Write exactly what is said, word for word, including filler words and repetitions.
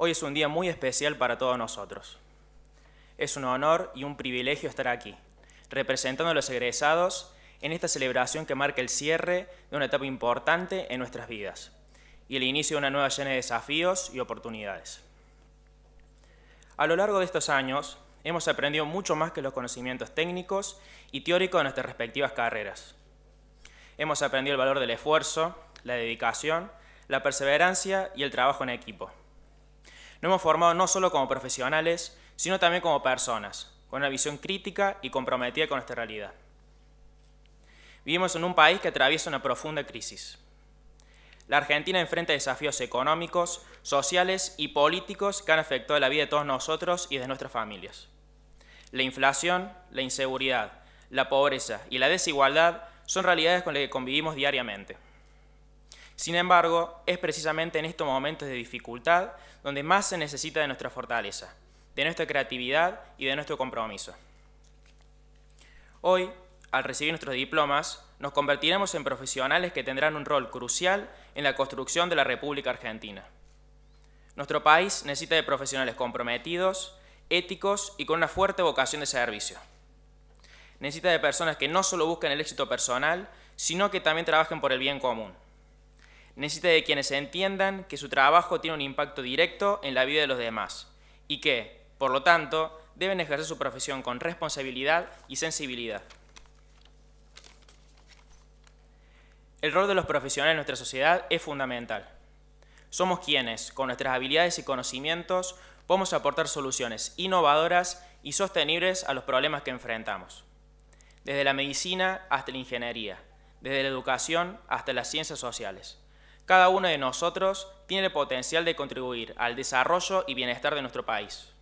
Hoy es un día muy especial para todos nosotros. Es un honor y un privilegio estar aquí, representando a los egresados en esta celebración que marca el cierre de una etapa importante en nuestras vidas y el inicio de una nueva llena de desafíos y oportunidades. A lo largo de estos años, hemos aprendido mucho más que los conocimientos técnicos y teóricos de nuestras respectivas carreras. Hemos aprendido el valor del esfuerzo, la dedicación, la perseverancia y el trabajo en equipo. Nos hemos formado no solo como profesionales, sino también como personas, con una visión crítica y comprometida con nuestra realidad. Vivimos en un país que atraviesa una profunda crisis. La Argentina enfrenta desafíos económicos, sociales y políticos que han afectado la vida de todos nosotros y de nuestras familias. La inflación, la inseguridad, la pobreza y la desigualdad son realidades con las que convivimos diariamente. Sin embargo, es precisamente en estos momentos de dificultad donde más se necesita de nuestra fortaleza, de nuestra creatividad y de nuestro compromiso. Hoy, al recibir nuestros diplomas, nos convertiremos en profesionales que tendrán un rol crucial en la construcción de la República Argentina. Nuestro país necesita de profesionales comprometidos, éticos y con una fuerte vocación de servicio. Necesita de personas que no solo busquen el éxito personal, sino que también trabajen por el bien común. Necesita de quienes entiendan que su trabajo tiene un impacto directo en la vida de los demás y que, por lo tanto, deben ejercer su profesión con responsabilidad y sensibilidad. El rol de los profesionales en nuestra sociedad es fundamental. Somos quienes, con nuestras habilidades y conocimientos, podemos aportar soluciones innovadoras y sostenibles a los problemas que enfrentamos. Desde la medicina hasta la ingeniería, desde la educación hasta las ciencias sociales. Cada uno de nosotros tiene el potencial de contribuir al desarrollo y bienestar de nuestro país.